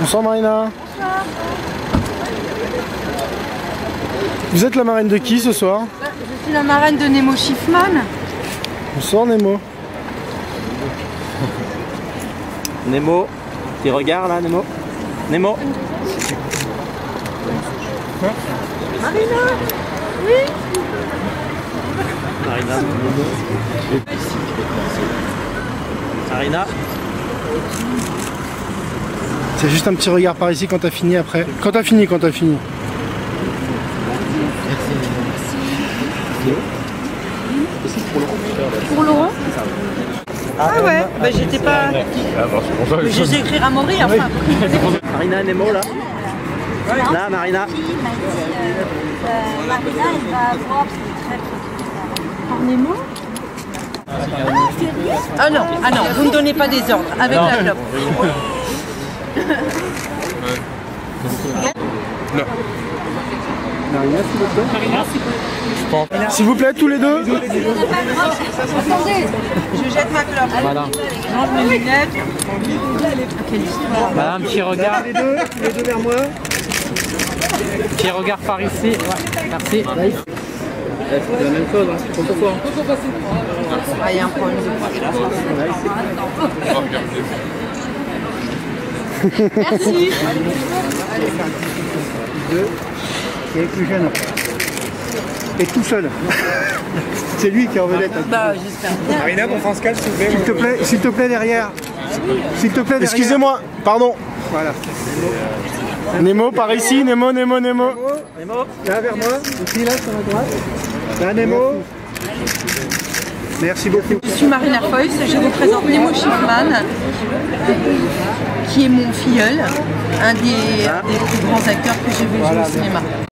Bonsoir Marina. Bonsoir. Vous êtes la marraine de qui ce soir? Je suis la marraine de Nemo Schiffman. Bonsoir Nemo. Nemo, petit regard là Nemo. Nemo. Hein? Marina. Oui. Marina. Marina. C'est juste un petit regard par ici quand t'as fini après. Quand t'as fini. Merci. Pour Laurent. Ah ouais, bah j'étais pas... Mais je sais écrire à Maury enfin. Marina, Nemo là. Là, Marina. Marina, elle va voir, c'est très... Pour Nemo. Ah non, ah non, vous ne donnez pas des ordres avec la clope. S'il vous plaît, tous les deux. Attendez, je jette ma clope. Voilà. Range mes lunettes. Voilà, un petit regard. Les deux vers moi. Petit regard par ici. Ouais. Merci. C'est la même chose, hein. C'est trop fort. Ah, il y a un problème de... Merci. Deux. Et plus jeune. Et tout seul. C'est lui qui en vedette. Bah, j'espère. Marina, pour France 4, s'il vous plaît. S'il te plaît, derrière. S'il te plaît, derrière. Excusez-moi, pardon. Voilà. Nemo, par ici. Nemo. Là, vers moi. Ici, là, sur la droite. Là, Nemo. Merci beaucoup. Je suis Marina Foïs, je vous présente Nemo Schiffman, qui est mon filleul, un des plus grands acteurs que j'ai vu jouer au cinéma.